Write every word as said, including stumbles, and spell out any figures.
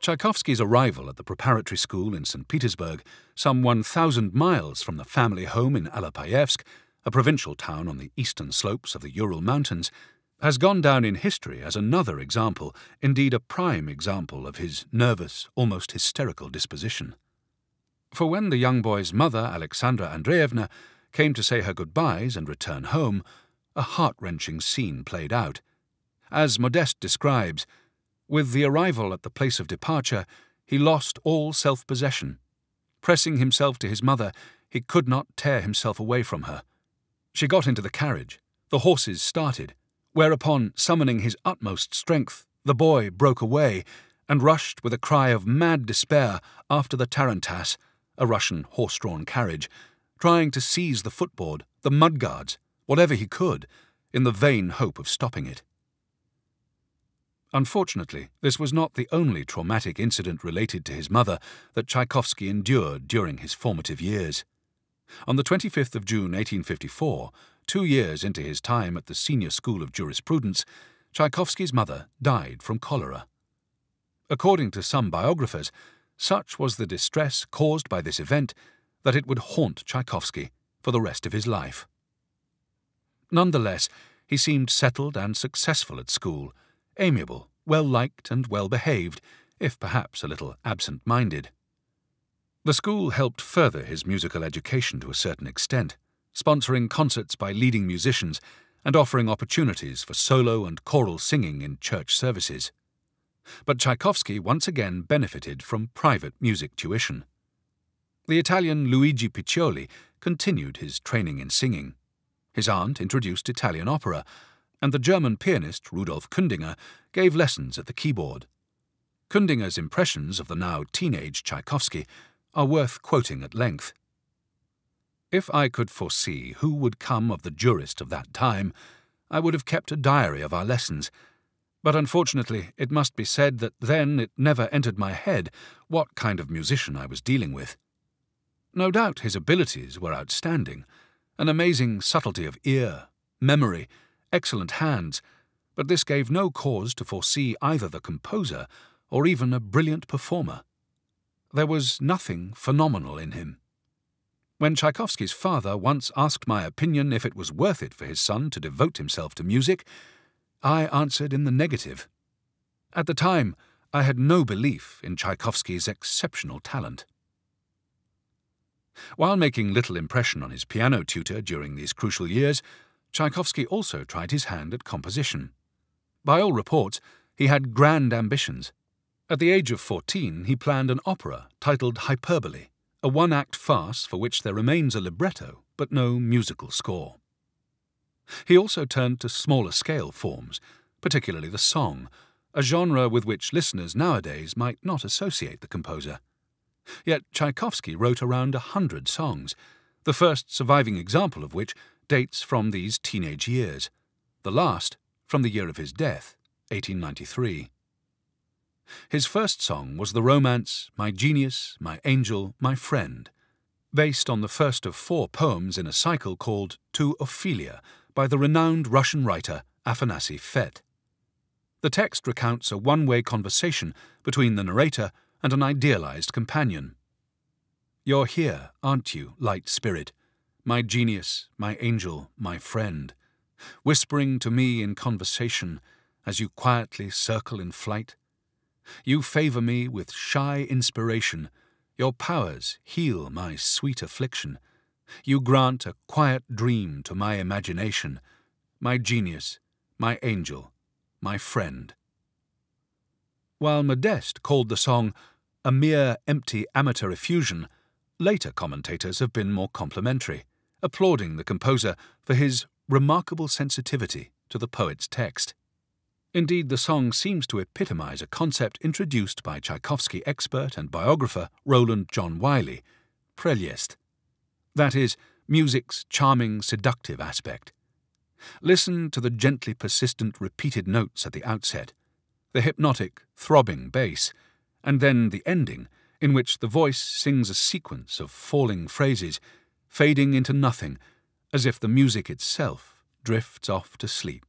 Tchaikovsky's arrival at the preparatory school in St Petersburg, some one thousand miles from the family home in Alapayevsk, a provincial town on the eastern slopes of the Ural Mountains, has gone down in history as another example, indeed a prime example, of his nervous, almost hysterical disposition. For when the young boy's mother, Alexandra Andreevna, came to say her goodbyes and return home, a heart-wrenching scene played out. As Modeste describes, with the arrival at the place of departure, he lost all self-possession. Pressing himself to his mother, he could not tear himself away from her. She got into the carriage, the horses started, whereupon, summoning his utmost strength, the boy broke away and rushed with a cry of mad despair after the tarantass, a Russian horse-drawn carriage, trying to seize the footboard, the mudguards, whatever he could, in the vain hope of stopping it. Unfortunately, this was not the only traumatic incident related to his mother that Tchaikovsky endured during his formative years. On the twenty-fifth of June eighteen fifty-four, two years into his time at the Senior School of Jurisprudence, Tchaikovsky's mother died from cholera. According to some biographers, such was the distress caused by this event that it would haunt Tchaikovsky for the rest of his life. Nonetheless, he seemed settled and successful at school, amiable, well-liked and well-behaved, if perhaps a little absent-minded. The school helped further his musical education to a certain extent, sponsoring concerts by leading musicians and offering opportunities for solo and choral singing in church services. But Tchaikovsky once again benefited from private music tuition. The Italian Luigi Piccioli continued his training in singing. His aunt introduced Italian opera, and the German pianist Rudolf Kundinger gave lessons at the keyboard. Kundinger's impressions of the now teenage Tchaikovsky are worth quoting at length. If I could foresee who would come of the jurist of that time, I would have kept a diary of our lessons, but unfortunately it must be said that then it never entered my head what kind of musician I was dealing with. No doubt his abilities were outstanding, an amazing subtlety of ear, memory, excellent hands, but this gave no cause to foresee either the composer or even a brilliant performer. There was nothing phenomenal in him. When Tchaikovsky's father once asked my opinion if it was worth it for his son to devote himself to music, I answered in the negative. At the time, I had no belief in Tchaikovsky's exceptional talent. While making little impression on his piano tutor during these crucial years, Tchaikovsky also tried his hand at composition. By all reports, he had grand ambitions. At the age of fourteen, he planned an opera titled Hyperbole, a one-act farce for which there remains a libretto but no musical score. He also turned to smaller-scale forms, particularly the song, a genre with which listeners nowadays might not associate the composer. Yet Tchaikovsky wrote around a hundred songs, the first surviving example of which dates from these teenage years, the last from the year of his death, eighteen ninety-three. His first song was the romance My Genius, My Angel, My Friend, based on the first of four poems in a cycle called To Ophelia by the renowned Russian writer Afanasi Fet. The text recounts a one-way conversation between the narrator and an idealized companion. You're here, aren't you, light spirit? My genius, my angel, my friend, whispering to me in conversation as you quietly circle in flight. You favour me with shy inspiration, your powers heal my sweet affliction. You grant a quiet dream to my imagination, my genius, my angel, my friend. While Modeste called the song a mere empty amateur effusion, later commentators have been more complimentary, applauding the composer for his remarkable sensitivity to the poet's text. Indeed, the song seems to epitomize a concept introduced by Tchaikovsky expert and biographer Roland John Wiley, preliest, that is, music's charming, seductive aspect. Listen to the gently persistent repeated notes at the outset, the hypnotic, throbbing bass, and then the ending, in which the voice sings a sequence of falling phrases, fading into nothing, as if the music itself drifts off to sleep.